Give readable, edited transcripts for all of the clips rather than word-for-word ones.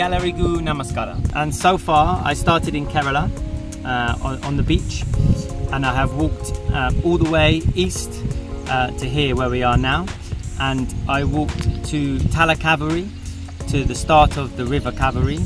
Yallarigu Namaskara. And so far I started in Kerala on the beach, and I have walked all the way east to here where we are now, and I walked to Talakaveri, to the start of the river Kaveri.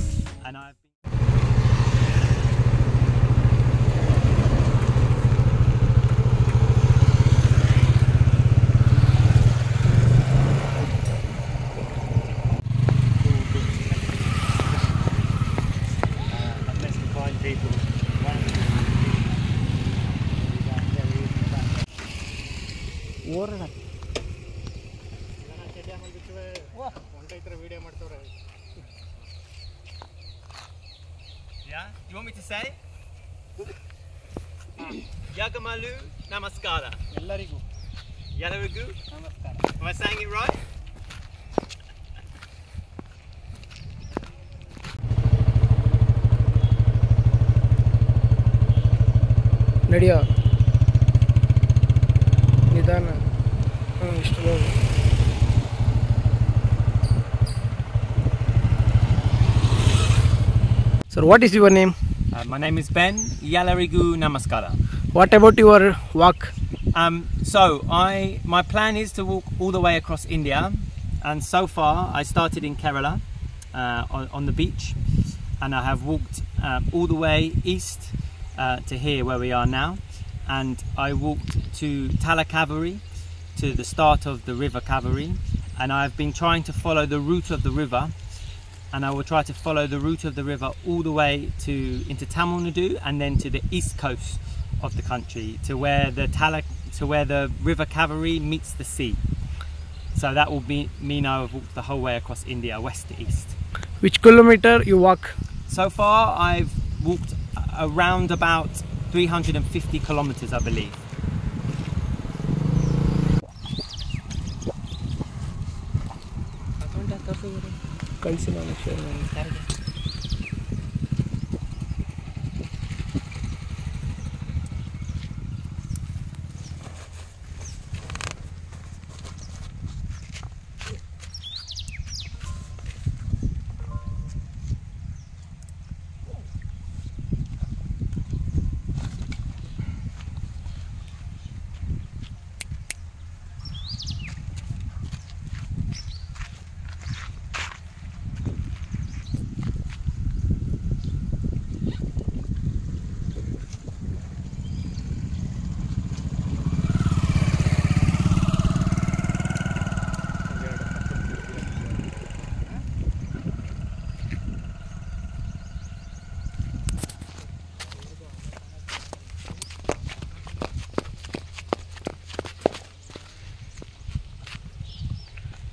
Yeah? You want me to say? Yagamalu Namaskara. Yallarigu. Yallarigu? Namaskara. Am I saying it right? Nadia. Nidana. Ishtababu. So what is your name? My name is Ben. Yallarigu Namaskara. What about your walk? So my plan is to walk all the way across India, and so far I started in Kerala on the beach, and I have walked all the way east to here where we are now, and I walked to Talakaveri, to the start of the river Kaveri, and I've been trying to follow the route of the river. And I will try to follow the route of the river all the way into Tamil Nadu, and then to the east coast of the country, to where the river Kaveri meets the sea. So that will mean I have walked the whole way across India, west to east. Which kilometer you walk? So far I've walked around about 350 kilometers, I believe. कल से मालूम चल रहा है